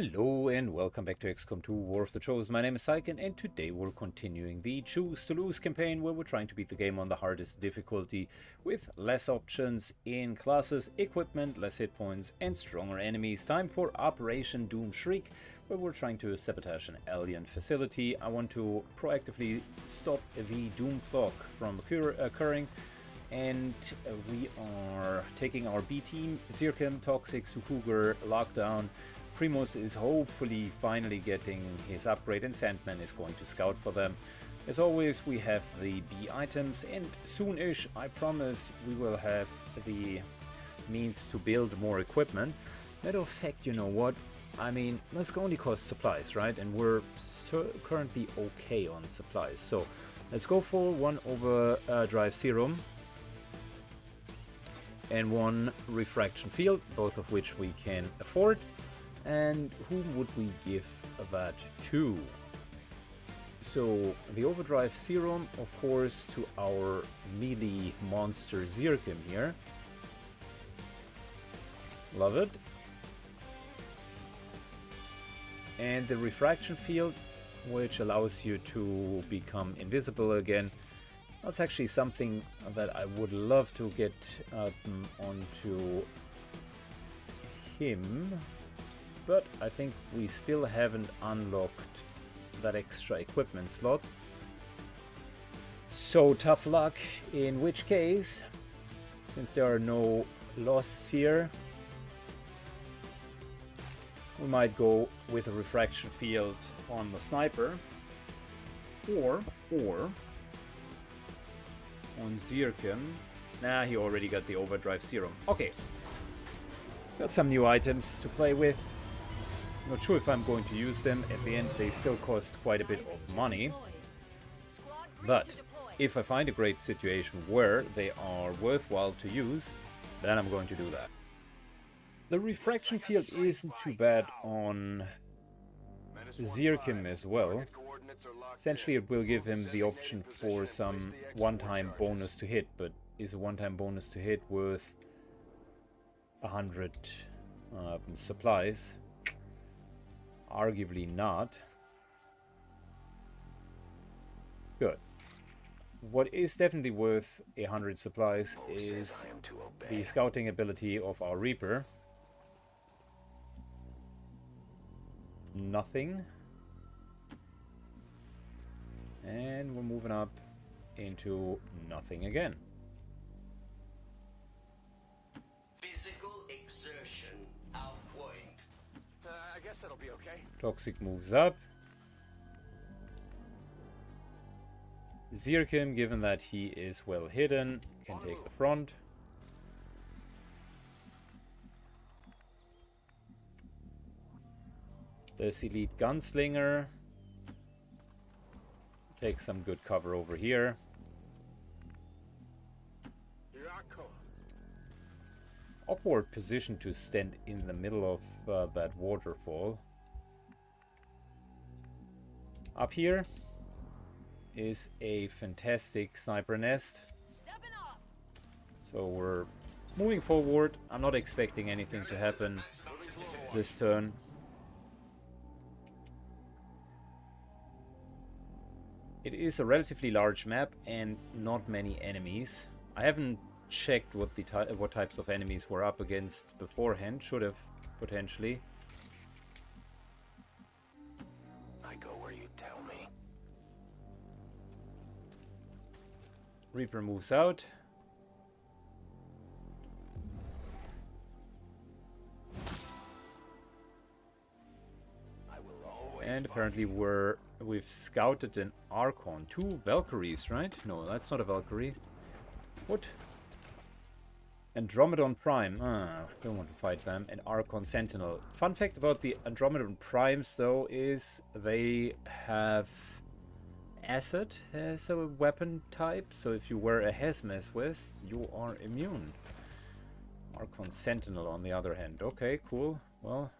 Hello and welcome back to XCOM 2 War of the Chosen. My name is Zirkim and today we're continuing the Choose to Lose campaign where we're trying to beat the game on the hardest difficulty with less options in classes, equipment, less hit points and stronger enemies. Time for Operation Doom Shriek where we're trying to sabotage an alien facility. I want to proactively stop the doom clock from occurring. And we are taking our B team, Zirkim, Toxic, Sukuger, Lockdown. Primus is hopefully finally getting his upgrade and Sandman is going to scout for them. As always, we have the B items and soon-ish, I promise, we will have the means to build more equipment. Matter of fact, you know what? I mean, this only costs supplies, right? And we're currently okay on supplies. So let's go for one overdrive serum and one refraction field, both of which we can afford. And whom would we give that to? So the overdrive serum, of course, to our melee monster Zirkim here. Love it. And the refraction field, which allows you to become invisible again. That's actually something that I would love to get onto him. But I think we still haven't unlocked that extra equipment slot. So tough luck, in which case, since there are no losses here, we might go with a refraction field on the sniper or on Zirkim. Nah, he already got the overdrive serum. Okay, got some new items to play with. Not sure if I'm going to use them. At the end, they still cost quite a bit of money. But if I find a great situation where they are worthwhile to use, then I'm going to do that. The refraction field isn't too bad on Zirkim as well. Essentially, it will give him the option for some one-time bonus to hit, but is a one-time bonus to hit worth 100 supplies? Arguably not. Good. What is definitely worth 100 supplies is the scouting ability of our Reaper. Nothing. And we're moving up into nothing again. Physical exertion outpoint. I guess that'll be okay. Toxic moves up. Zirkim, given that he is well hidden, can take the front. This elite gunslinger takes some good cover over here. Awkward position to stand in the middle of that waterfall. Up here is a fantastic sniper nest. So we're moving forward. I'm not expecting anything to happen this turn. It is a relatively large map and not many enemies. I haven't checked what types of enemies we're up against beforehand. Should have potentially. I go where you tell me. Reaper moves out. I will always, and apparently we've scouted an Archon. Two Valkyries, right? No, that's not a Valkyrie. What? Andromedon Prime, don't want to fight them, and Archon Sentinel. Fun fact about the Andromedon Primes, though, is they have acid as a weapon type, so if you wear a hazmat vest, you are immune. Archon Sentinel, on the other hand. Okay, cool. Well,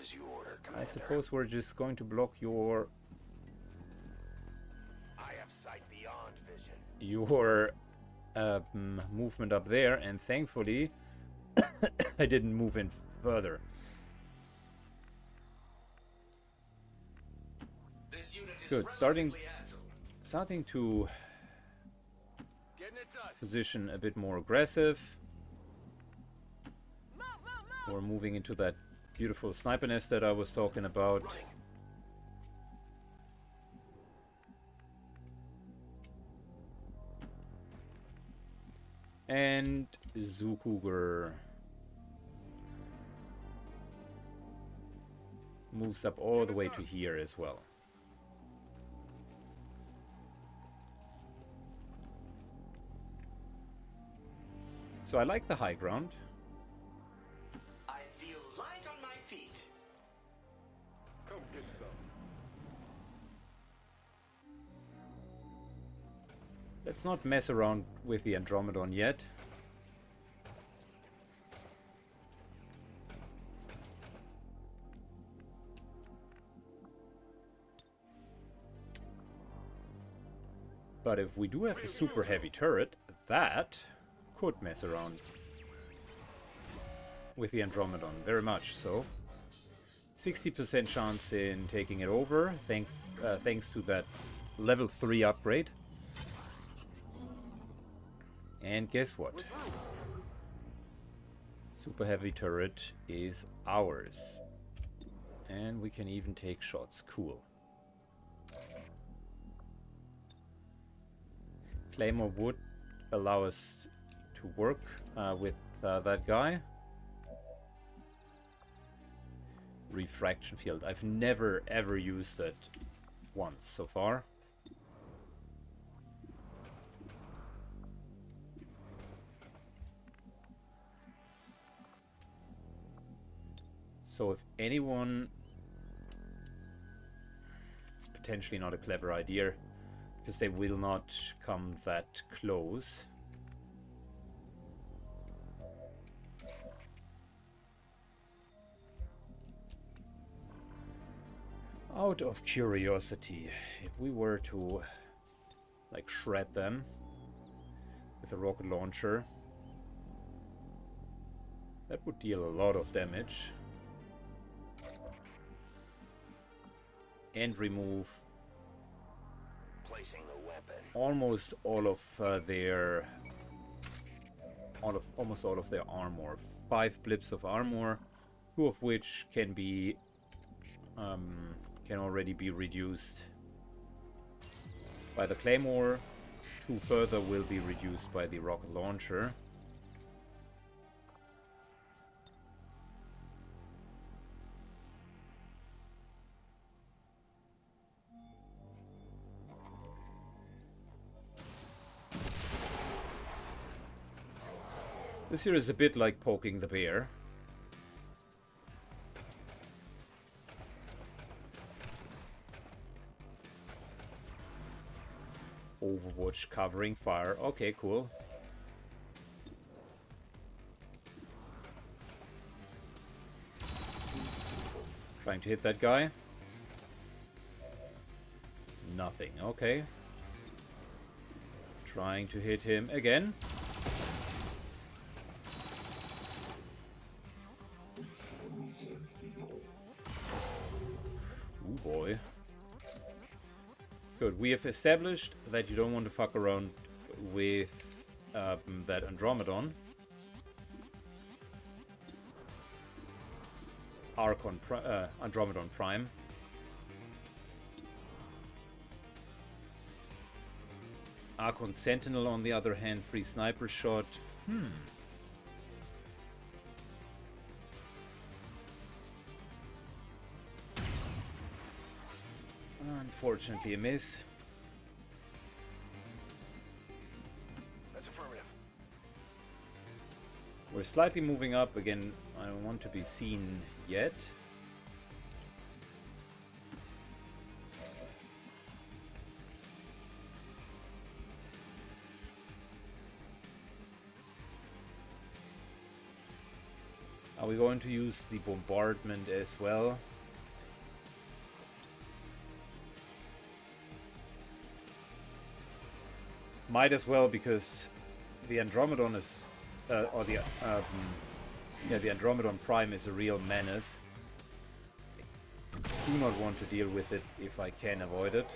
as you order, Commander. I suppose we're just going to block your... I have sight beyond vision. Your... movement up there, and thankfully I didn't move in further. Good. Starting to position a bit more aggressive. We're moving into that beautiful sniper nest that I was talking about. And Sukuger moves up all the way to here as well. So I like the high ground. I feel light on my feet. Come get some. Let's not mess around with the Andromedon yet. But if we do have a super heavy turret, that could mess around with the Andromedon, very much so. 60% chance in taking it over, thanks to that level 3 upgrade. And guess what? Super heavy turret is ours. And we can even take shots, cool. Claymore would allow us to work with that guy. Refraction field. I've never ever used it once so far. So if anyone... It's potentially not a clever idea, because they will not come that close. Out of curiosity, if we were to like shred them with a rocket launcher, that would deal a lot of damage and remove almost all of their armor. 5 blips of armor, 2 of which can be can already be reduced by the Claymore, 2 further will be reduced by the rocket launcher. This here is a bit like poking the bear. Overwatch covering fire. Okay, cool. Trying to hit that guy. Nothing. Okay. Trying to hit him again. Ooh, boy. Good, we have established that you don't want to fuck around with that Andromedon. Andromedon Prime. Archon Sentinel, on the other hand, free sniper shot. Unfortunately, a miss. That's affirmative. We're slightly moving up again. I don't want to be seen yet. Are we going to use the bombardment as well? Might as well, because the Andromedon is, the Andromedon Prime is a real menace. I do not want to deal with it if I can avoid it.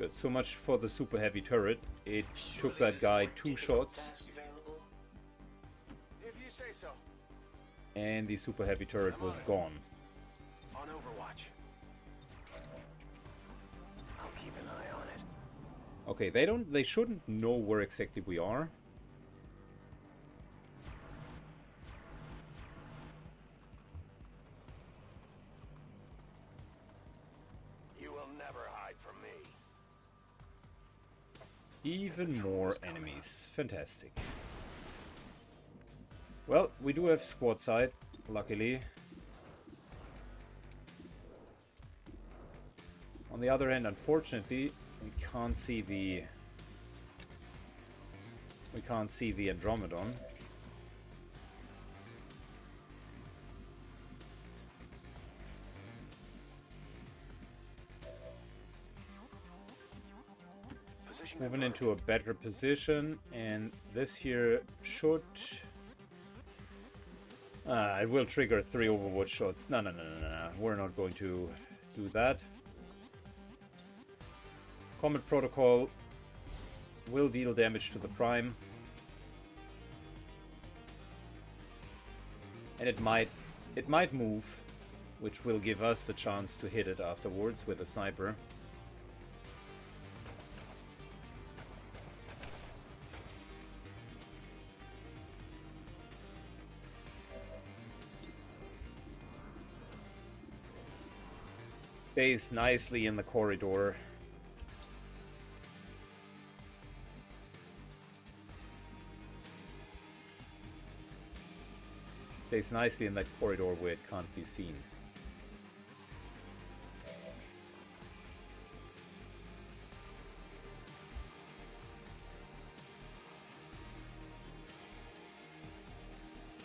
Good, so much for the super heavy turret. It took that guy 2 shots. And the super heavy turret was gone. On Overwatch. I'll keep an eye on it. Okay, they shouldn't know where exactly we are. You will never hide from me. Even more enemies. Fantastic. Well, we do have squad side, luckily. On the other hand, unfortunately, we can't see the Andromedon. Moving into a better position, and this here should. It will trigger 3 Overwatch shots. No. We're not going to do that. Comet Protocol will deal damage to the Prime. And it might move, which will give us the chance to hit it afterwards with a sniper. Stays nicely in the corridor. Stays nicely in that corridor where it can't be seen.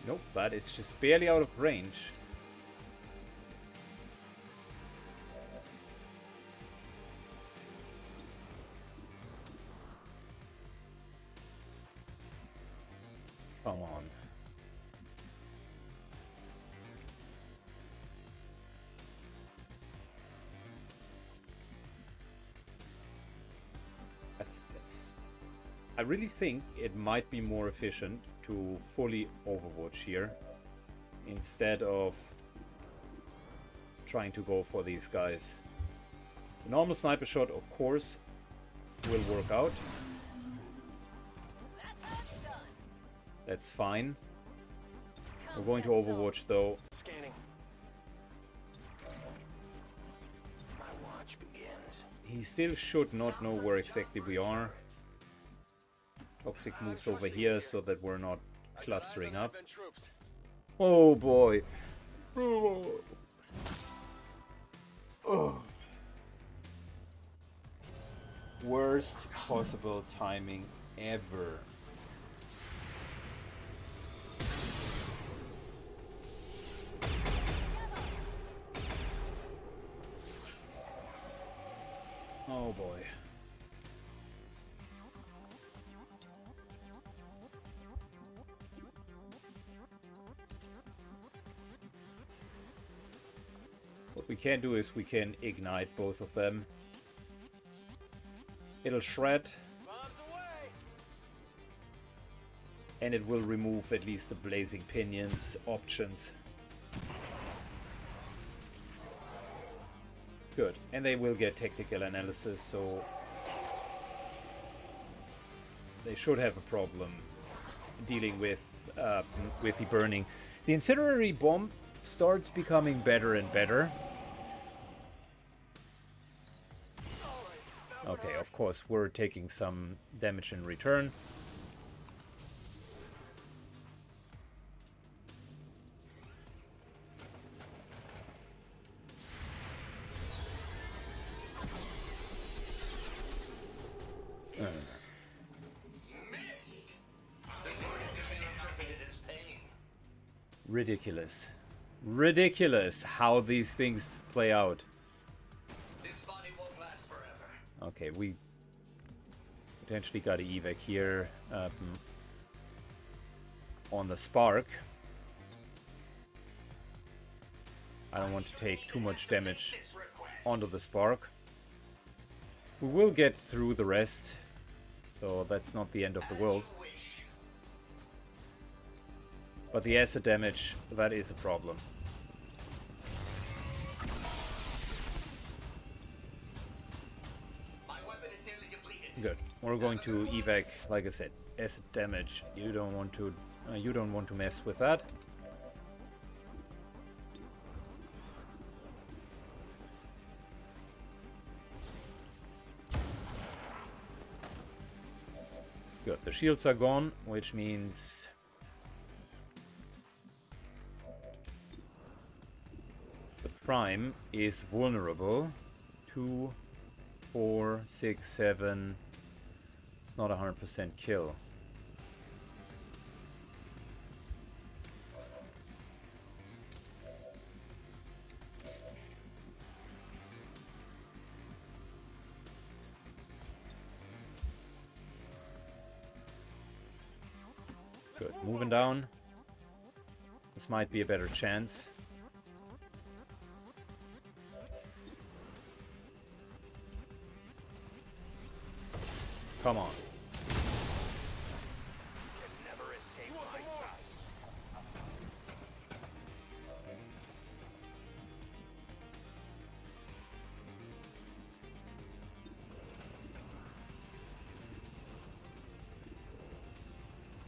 Nope, that is just barely out of range. I really think it might be more efficient to fully Overwatch here instead of trying to go for these guys. The normal sniper shot, of course, will work out. That's fine. We're going to Overwatch though. He still should not know where exactly we are. Toxic moves over here so that we're not clustering up. Oh boy! Oh. Oh. Worst possible timing ever. Oh boy. What we can do is we can ignite both of them. It'll shred. And it will remove at least the blazing pinions options. Good. And they will get tactical analysis, so they should have a problem dealing with the burning. The incendiary bomb starts becoming better and better. Okay, of course, we're taking some damage in return. Ridiculous. Ridiculous how these things play out. This body won't last forever. Okay, we potentially got an evac here on the spark. I don't want to take too much damage onto the spark. We will get through the rest, so that's not the end of the world. But the acid damage, that is a problem. Good. We're going to evac, like I said, acid damage. You don't want to mess with that. Good. The shields are gone, which means the Prime is vulnerable. 2, 4, 6, 7. It's not 100% kill. Good, moving down. This might be a better chance. Come on.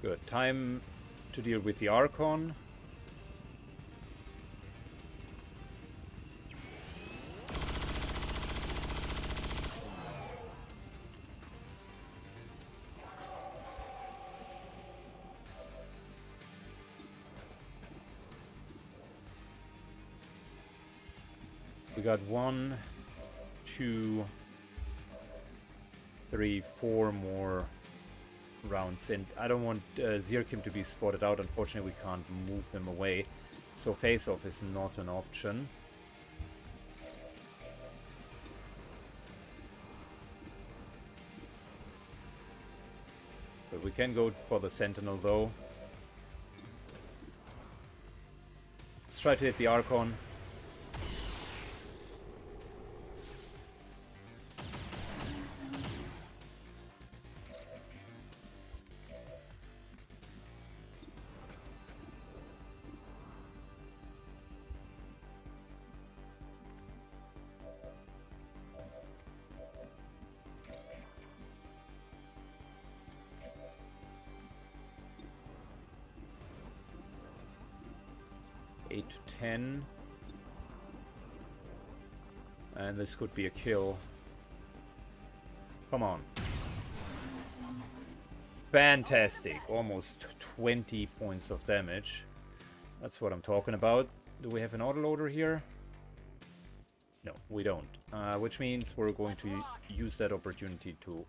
Good. Time to deal with the Archon. Got 1, 2, 3, 4 more rounds, and I don't want Zirkim to be spotted out. Unfortunately, we can't move him away, so face-off is not an option. But we can go for the Sentinel, though. Let's try to hit the Archon. And this could be a kill. Come on. Fantastic. Almost 20 points of damage. That's what I'm talking about. Do we have an autoloader here? No, we don't. Which means we're going to use that opportunity to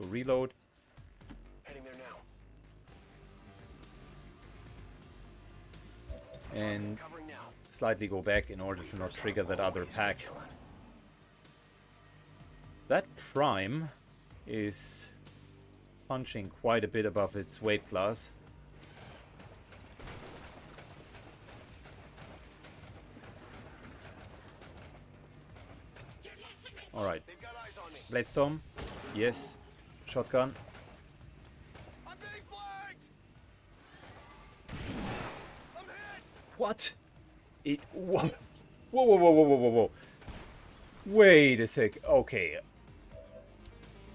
reload. And slightly go back in order to not trigger that other attack. That Prime is punching quite a bit above its weight class. Alright. Bladestorm. Yes. Shotgun. What? It... Whoa. Whoa, whoa, whoa, whoa, whoa, whoa. Wait a sec. Okay.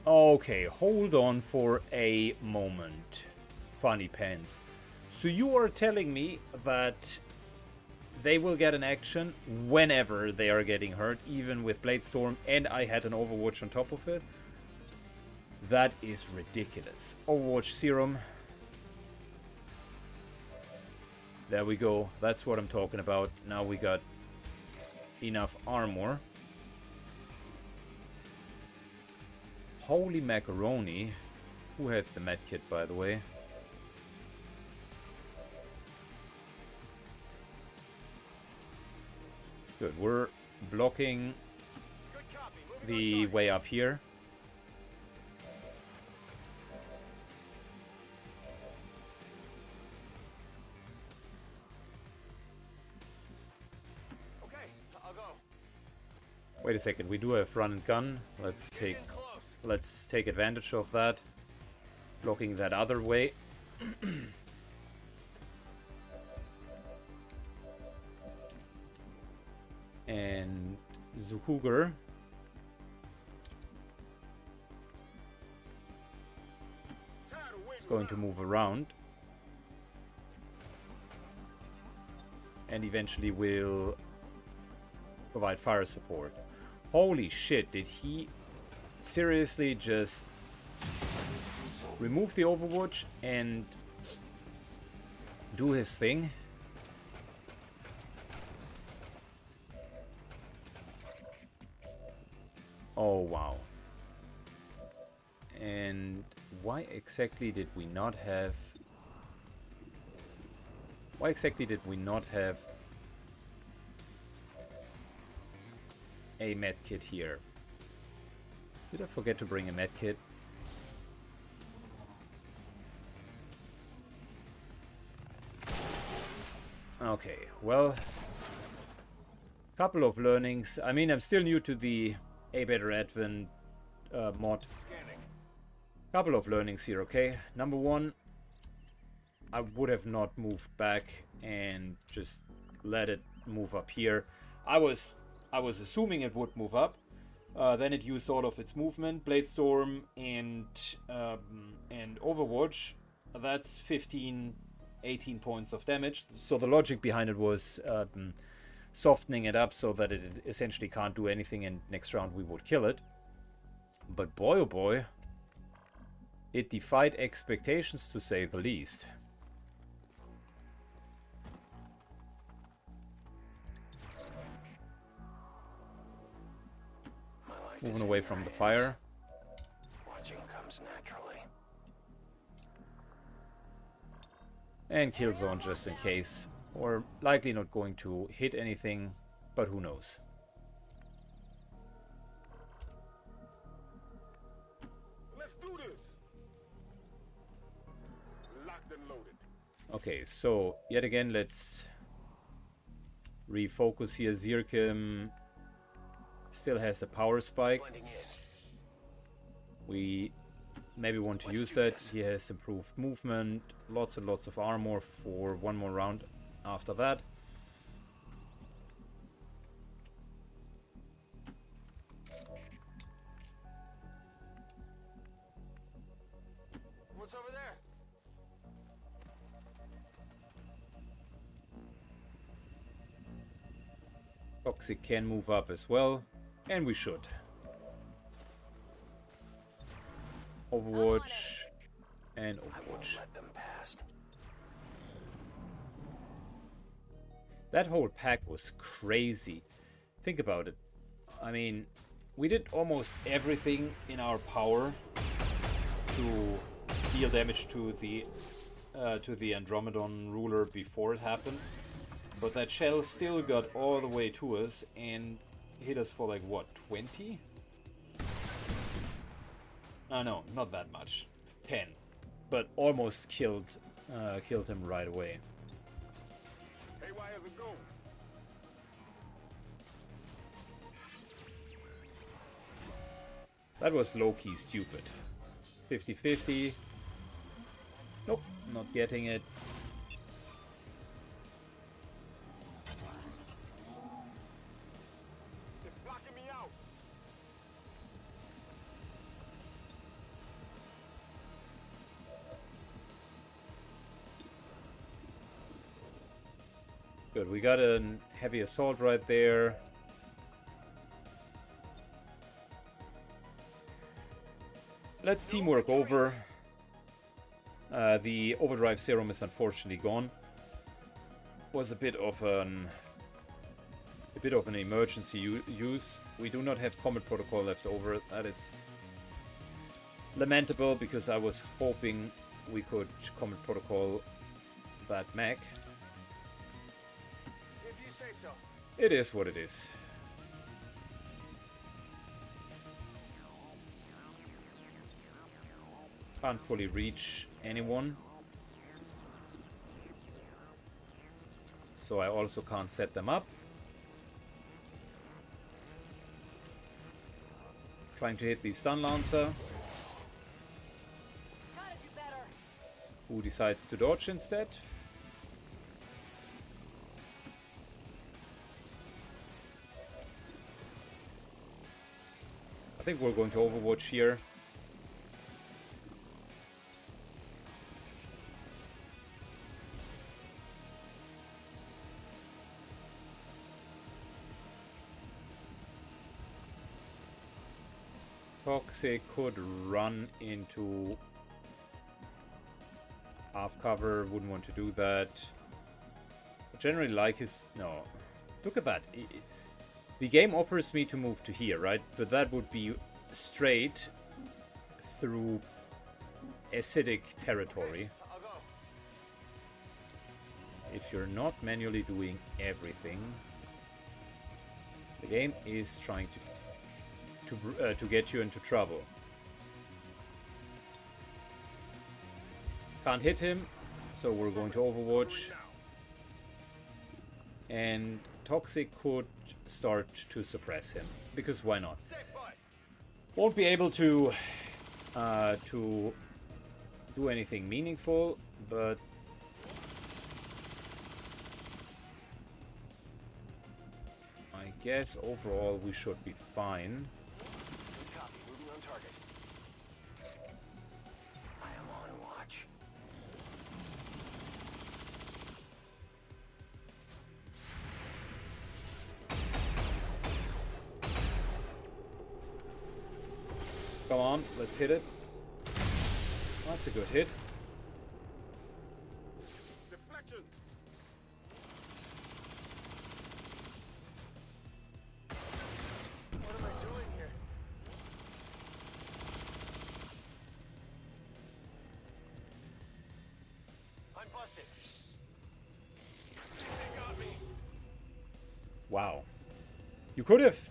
Okay, hold on for a moment. Funny pants. So you are telling me that they will get an action whenever they are getting hurt, even with Bladestorm, and I had an Overwatch on top of it? That is ridiculous. Overwatch Serum. There we go. That's what I'm talking about. Now we got enough armor. Holy macaroni. Who had the medkit, by the way? Good. We're blocking the way up here. Wait a second, we do have front and gun. Let's take advantage of that. Blocking that other way. And Sukuger. It's going to move around. And eventually will provide fire support. Holy shit, did he seriously just remove the Overwatch and do his thing? Oh, wow. And why exactly did we not have... Why exactly did we not have a medkit here? Did I forget to bring a medkit? Okay, well, couple of learnings. I mean, I'm still new to the A Better Advent mod. Couple of learnings here, okay? Number one, I would have not moved back and just let it move up here. I was assuming it would move up. Then it used all of its movement, Bladestorm and Overwatch. That's 18 points of damage. So the logic behind it was softening it up so that it essentially can't do anything, and next round we would kill it. But boy oh boy, it defied expectations, to say the least. Moving away from the fire. Watching comes naturally. And kill zone just in case. Or likely not going to hit anything, but who knows. Let's do this. Locked and loaded. Okay, so yet again let's refocus here. Zirkim still has a power spike. We maybe want to use that. He has improved movement, lots and lots of armor for one more round after that. What's over there? Toxic can move up as well. And we should. Overwatch and Overwatch. That whole pack was crazy. Think about it. I mean, we did almost everything in our power to deal damage to the Andromedon ruler before it happened, but that shell still got all the way to us and hit us for like what, 20? No, not that much, 10, but almost killed him right away. Hey, why is it going? That was low-key stupid. 50-50. Nope, not getting it. Good, we got a heavy assault right there. Let's teamwork over. The overdrive serum is unfortunately gone. Was a bit of an emergency use. We do not have Comet Protocol left over. That is lamentable because I was hoping we could Comet Protocol that mech. It is what it is. Can't fully reach anyone. So I also can't set them up. Trying to hit the Stun Lancer, who decides to dodge instead. I think we're going to Overwatch here. Toxic could run into half cover, wouldn't want to do that. I generally like his... no. Look at that. The game offers me to move to here, right? But that would be straight through acidic territory. If you're not manually doing everything, the game is trying to get you into trouble. Can't hit him, so we're going to Overwatch. And Toxic could start to suppress him, because why not? Won't be able to do anything meaningful, but I guess overall we should be fine. Come on, let's hit it. That's a good hit. Deflection. What am I doing here? I'm busted. They got me. Wow. You could have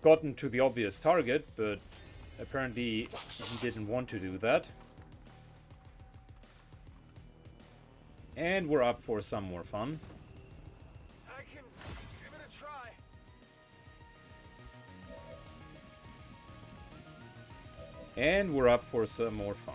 gotten to the obvious target, but apparently, he didn't want to do that. And we're up for some more fun. I can give it a try. And we're up for some more fun.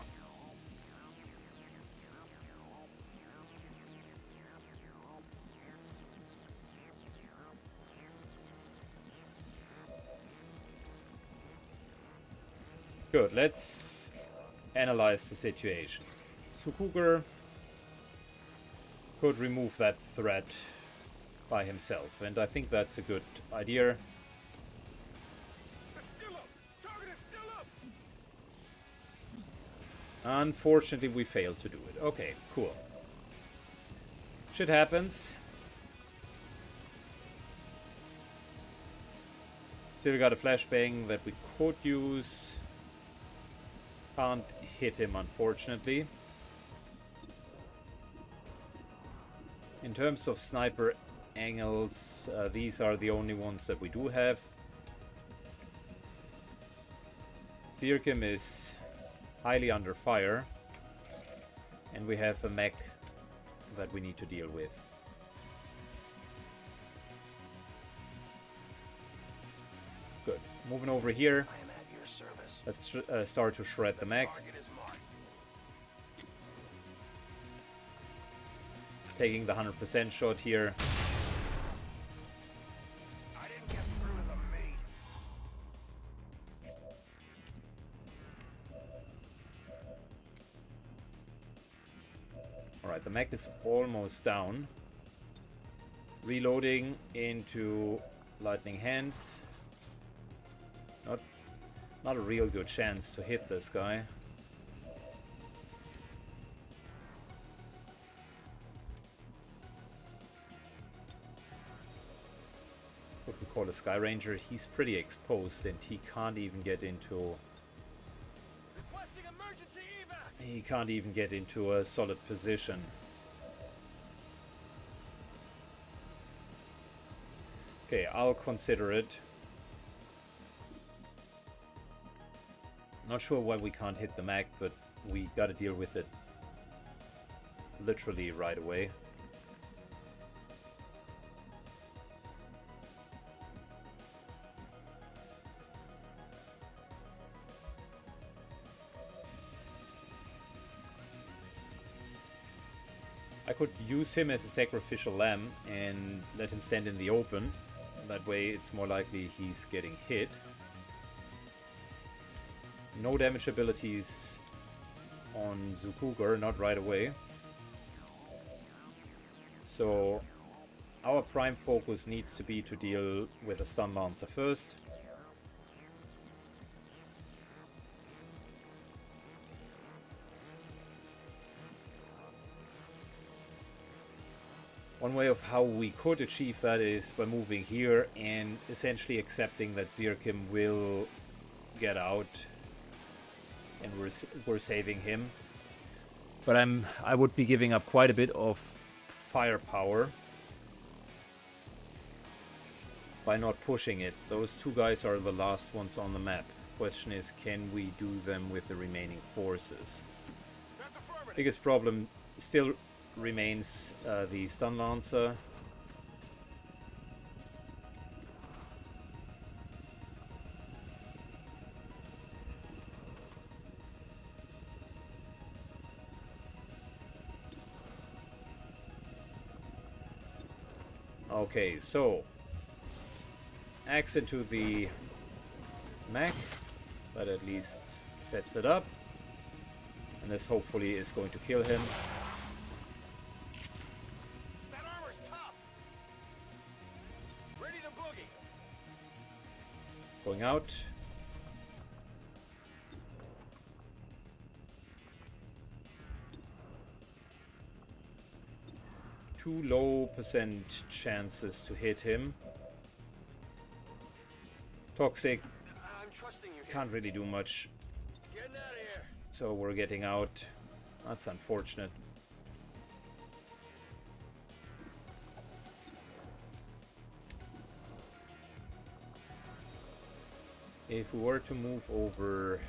Good, let's analyze the situation. Sukuger could remove that threat by himself, and I think that's a good idea. Still up. Target is still up. Unfortunately, we failed to do it. Okay, cool. Shit happens. Still got a flashbang that we could use. Can't hit him, unfortunately. In terms of sniper angles, these are the only ones that we do have. Zirkim is highly under fire, and we have a mech that we need to deal with. Good. Moving over here. Let's start to shred the mech. Taking the 100% shot here. I didn't get through to the meat. All right, the mech is almost down. Reloading into lightning hands. Not a real good chance to hit this guy. What we call a Skyranger, he's pretty exposed and he can't even get into... he can't even get into a solid position. Okay, I'll consider it. Not sure why we can't hit the mech, but we gotta deal with it literally right away. I could use him as a sacrificial lamb and let him stand in the open. That way it's more likely he's getting hit. No damage abilities on Sukuger, not right away. So our prime focus needs to be to deal with a stun lancer first. One way of how we could achieve that is by moving here and essentially accepting that Zirkim will get out, and we're saving him. But I would be giving up quite a bit of firepower by not pushing it. Those two guys are the last ones on the map. Question is, can we do them with the remaining forces? Biggest problem still remains the stun lancer. Okay, so axe into the mech, that at least sets it up, and this hopefully is going to kill him. Going out. Too low percent chances to hit him. Toxic can't really do much. So we're getting out. That's unfortunate. If we were to move over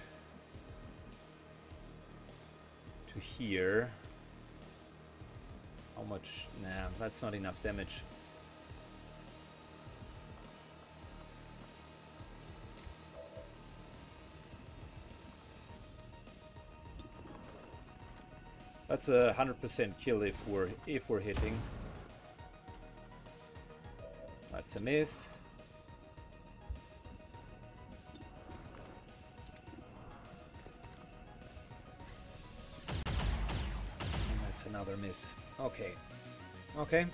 to here, how much? Nah, that's not enough damage. That's a 100% kill if we're hitting. That's a miss. Another miss. Okay. Okay.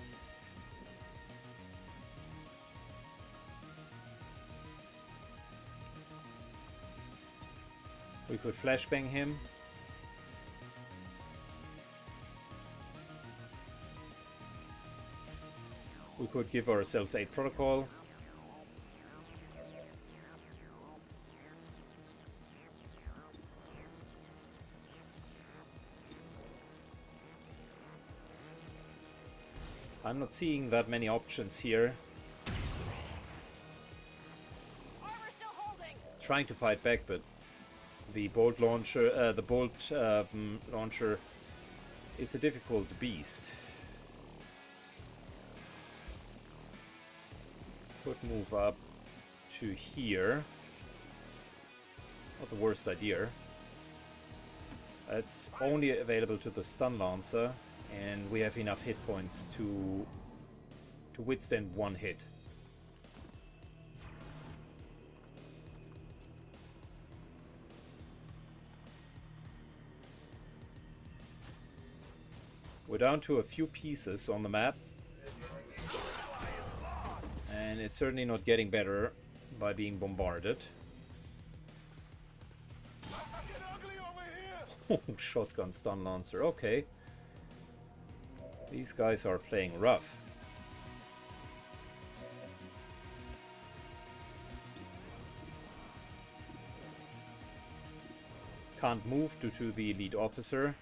We could flashbang him. We could give ourselves a protocol. I'm not seeing that many options here. Trying to fight back, but the bolt launcher, is a difficult beast. Could move up to here. Not the worst idea. It's only available to the stun lancer. And we have enough hit points to withstand one hit. We're down to a few pieces on the map. And it's certainly not getting better by being bombarded. Oh, shotgun stun lancer, okay. These guys are playing rough. Can't move due to the lead officer.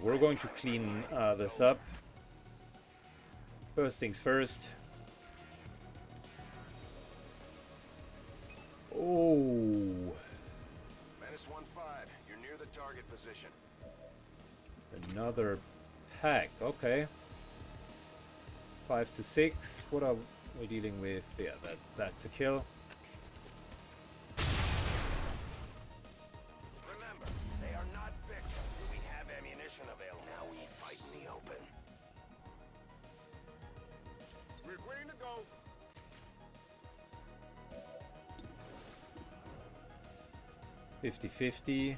We're going to clean this up. First things first. Oh. Menace 1-5, you're near the target position. Another pack, okay. 5 to 6. What are we dealing with? Yeah, that's a kill. Remember, they are not victims. We have ammunition available. Now we fight in the open. We're ready to go. $50-50.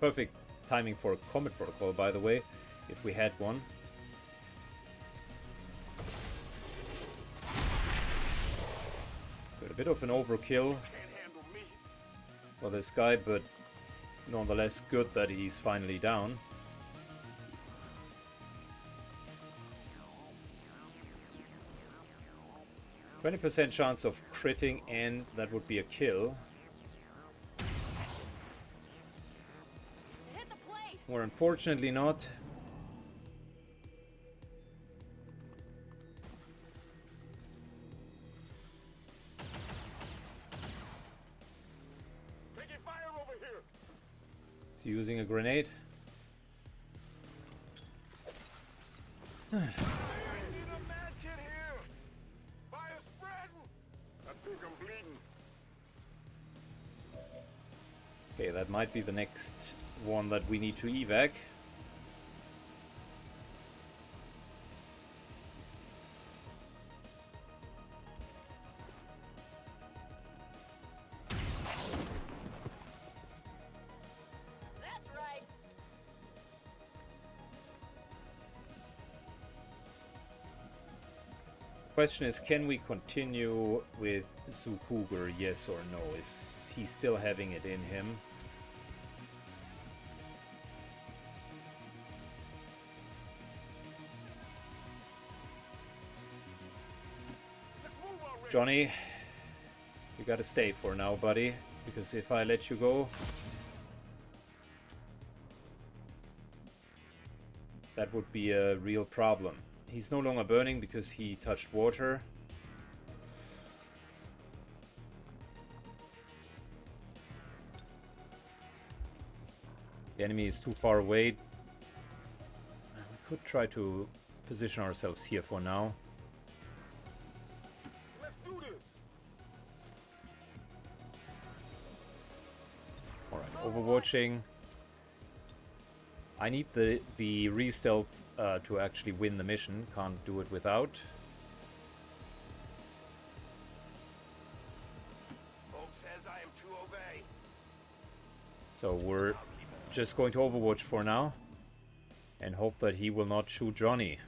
Perfect timing for a comet protocol, by the way, if we had one. Got a bit of an overkill for this guy, but nonetheless good that he's finally down. $20% chance of critting, and that would be a kill. Or unfortunately not. Taking fire over here. It's using a grenade. I need a med kit here. Fire spreading. I think I'm bleeding. Okay, that might be the next one that we need to evac. That's right. Question is, can we continue with Sukuger? Yes or no? Is he still having it in him? Johnny, you gotta stay for now, buddy, because if I let you go, that would be a real problem. He's no longer burning because he touched water. The enemy is too far away. We could try to position ourselves here for now. Overwatching. I need the re-stealth to actually win the mission. Can't do it without. Folks says I am to obey. So we're just going to overwatch for now and hope that he will not shoot Johnny.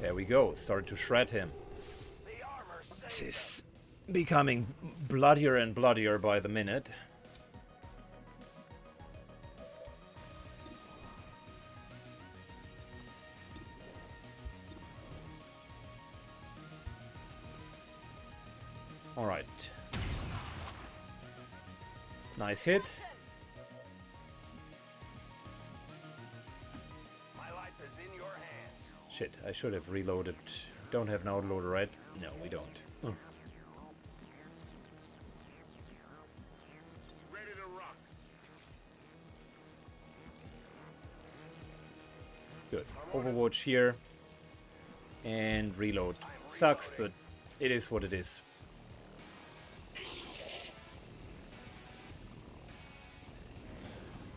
There we go. Started to shred him. This is becoming bloodier and bloodier by the minute. All right. Nice hit. My life is in your hands. Shit, I should have reloaded. Don't have an autoloader, right? No, we don't. Oh. Good. Overwatch here and reload. Sucks, but it is what it is.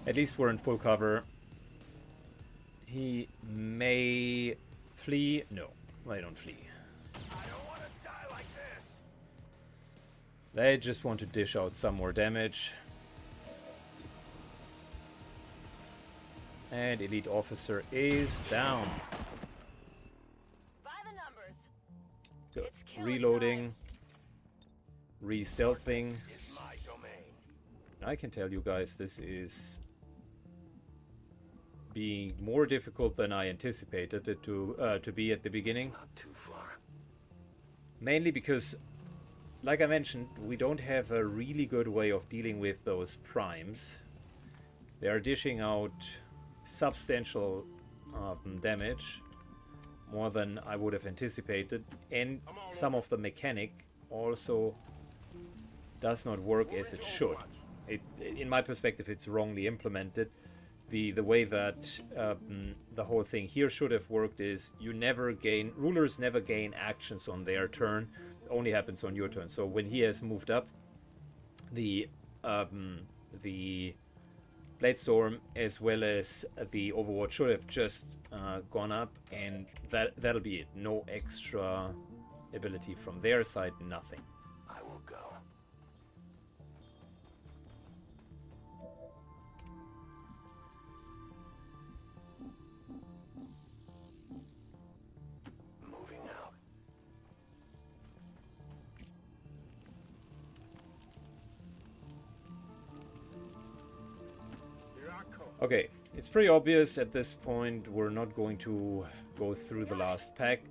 At least we're in full cover. He may flee. No, they don't flee. They just want to dish out some more damage. And elite officer is down. By the numbers. Good. Reloading. Re-stealthing. I can tell you guys, this is being more difficult than I anticipated it to be at the beginning. Not too far. Mainly because, like I mentioned, we don't have a really good way of dealing with those primes. They are dishing out substantial damage, more than I would have anticipated, and some of the mechanic also does not work as it should. In my perspective, it's wrongly implemented. The way that the whole thing here should have worked is you never gain, rulers never gain actions on their turn, it only happens on your turn. So when he has moved up, the Bladestorm as well as the Overwatch should have just gone up, and that'll be it. No extra ability from their side, nothing. I will go. Okay, it's pretty obvious at this point we're not going to go through the last pack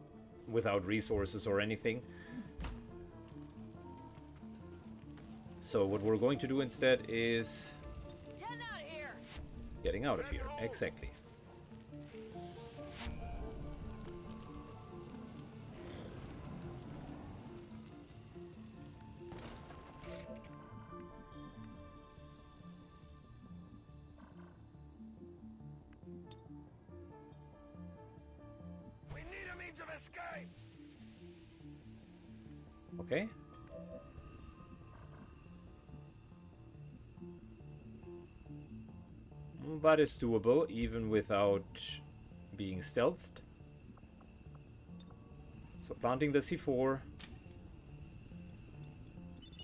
without resources or anything. So what we're going to do instead is getting out of here, exactly. Okay. But it's doable even without being stealthed. So planting the C4. -15,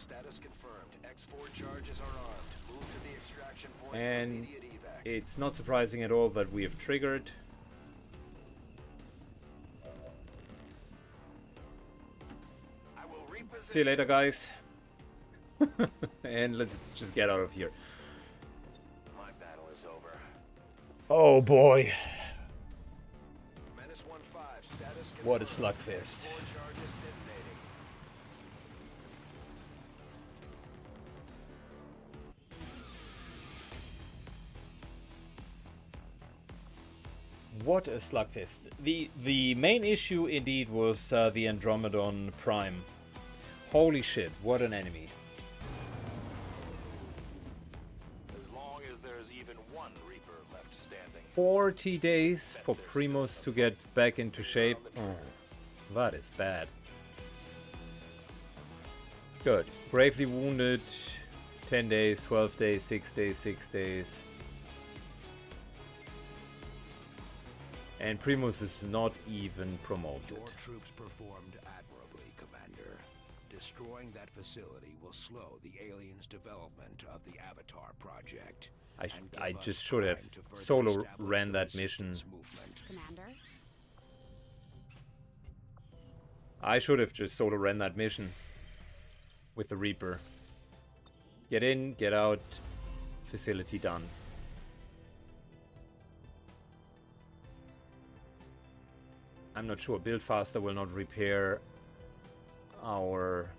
status confirmed. X4 charges are armed. Move to the extraction point. And it's not surprising at all that we have triggered. See you later, guys. And let's just get out of here. My battle is over. Oh boy. -15, what a slugfest. What a slugfest. The main issue indeed was the Andromedon Prime. Holy shit, what an enemy. As long as there's even one Reaper left standing. 40 days for Primus to get back into shape. Oh, that is bad. Good. Gravely wounded. 10 days, 12 days, 6 days, 6 days. And Primus is not even promoted. Your troops performed admirably, Commander. Destroying that facility will slow the aliens' development of the Avatar project. I just should have solo ran that mission. Commander? I should have just solo ran that mission with the Reaper. Get in, get out, facility done. I'm not sure. Build faster will not repair our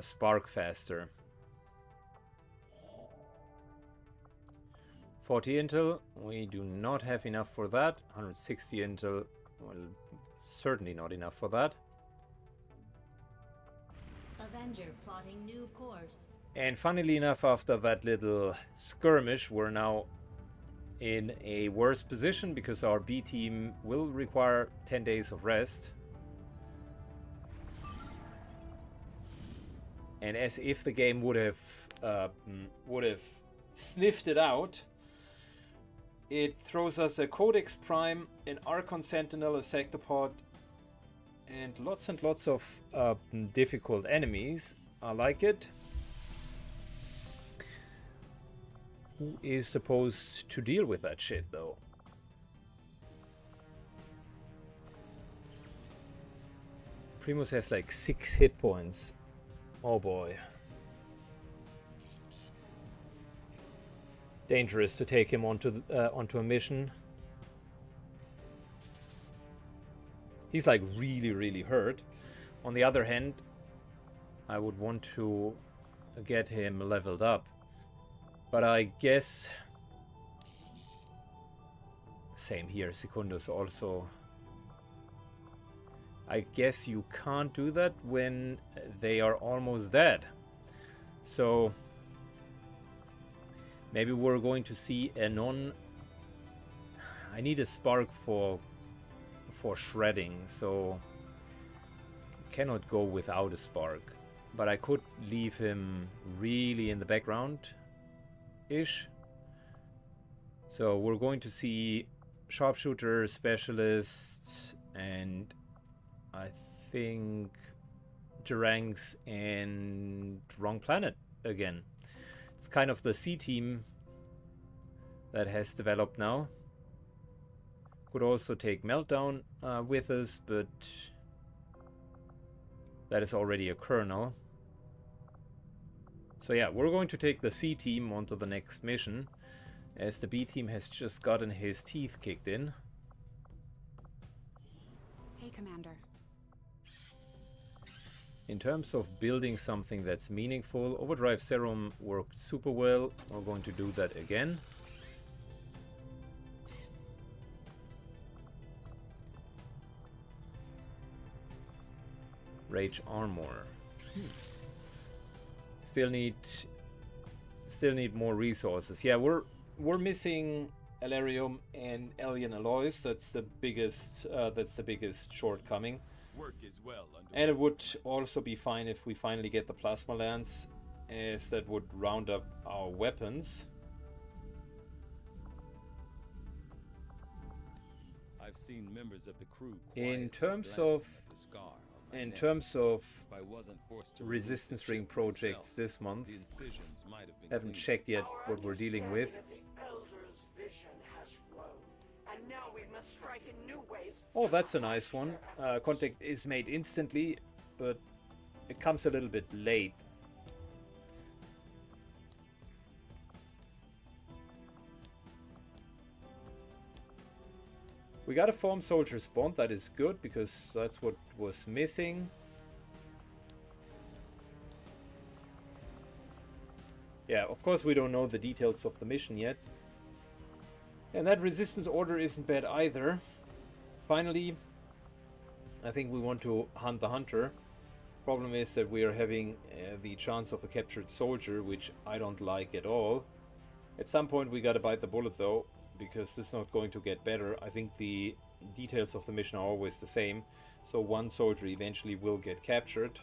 spark faster. 40 intel, we do not have enough for that. 160 intel, well, certainly not enough for that. Avenger plotting new course. And funnily enough, after that little skirmish, we're now in a worse position because our B team will require 10 days of rest. And as if the game would have sniffed it out, it throws us a Codex Prime, an Archon Sentinel, a Sectopod, and lots of difficult enemies. I like it. Who is supposed to deal with that shit, though? Primus has like 6 hit points. Oh boy. Dangerous to take him onto a mission. He's like really, really hurt. On the other hand, I would want to get him leveled up. But I guess... Same here, Secundus also I guess you can't do that when they are almost dead. So maybe we're going to see a non... I need a spark for shredding, so cannot go without a spark. But I could leave him really in the background-ish. So we're going to see Sharpshooter, Specialists, and I think Jeranx and Wrong Planet again. It's kind of the C team that has developed now. Could also take Meltdown with us, but that is already a kernel. So yeah, we're going to take the C team onto the next mission, as the B team has just gotten his teeth kicked in. Hey, Commander. In terms of building something that's meaningful, Overdrive Serum worked super well. We're going to do that again. Rage Armor. Still need more resources. Yeah, we're missing Elerium and Alien Alloys. That's the biggest shortcoming. Work is well underway. And it would also be fine if we finally get the Plasma Lance, as that would round up our weapons. I've seen members of the crew in terms of Resistance Ring projects this month. Haven't checked yet what we're dealing with. Oh, that's a nice one. Contact is made instantly, but it comes a little bit late. We got a Form Soldier's Bond, that is good, because that's what was missing. Yeah, of course we don't know the details of the mission yet. And that Resistance Order isn't bad either. Finally, I think we want to hunt the Hunter. Problem is that we are having the chance of a captured soldier, which I don't like at all. At some point we gotta bite the bullet though, because this is not going to get better. I think the details of the mission are always the same, so one soldier eventually will get captured.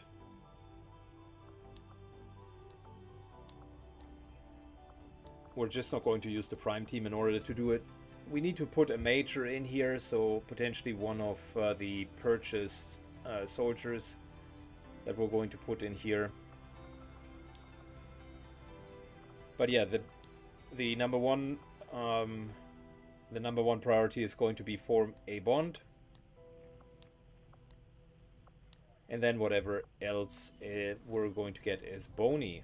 We're just not going to use the Prime team in order to do it. We need to put a Major in here, so potentially one of the purchased soldiers that we're going to put in here. But yeah, the number one priority is going to be form a bond, and then whatever else we're going to get as bony.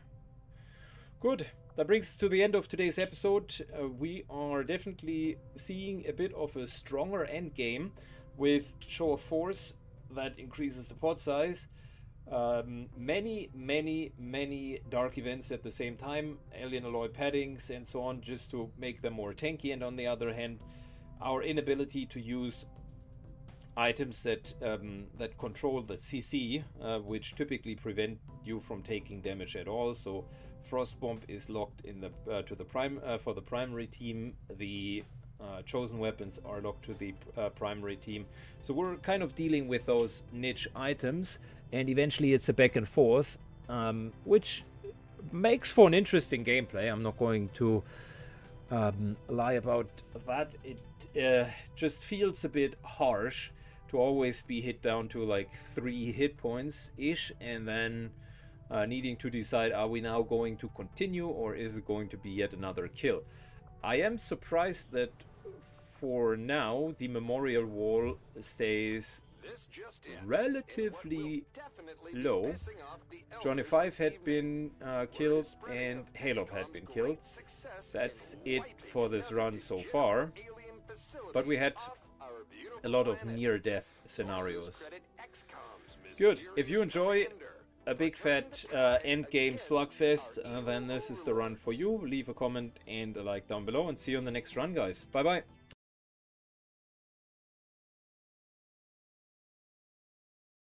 Good, that brings us to the end of today's episode. We are definitely seeing a bit of a stronger end game with Show of Force that increases the pod size. Many dark events at the same time, Alien Alloy paddings and so on, just to make them more tanky. And on the other hand, our inability to use items that control the CC, which typically prevent you from taking damage at all. So Frostbomb is locked in the for the primary team. The chosen weapons are locked to the primary team. So we're kind of dealing with those niche items. And eventually it's a back and forth, which makes for an interesting gameplay. I'm not going to lie about that. It just feels a bit harsh to always be hit down to like 3 hit points-ish, and then needing to decide, are we now going to continue or is it going to be yet another kill? I am surprised that for now the memorial wall stays relatively low. Johnny 5 had been killed and Halop had been killed. That's it for this run so far, but we had a lot of near-death scenarios. Good, if you enjoy a big fat endgame slugfest, then this is the run for you. Leave a comment and a like down below, and see you on the next run, guys. Bye bye.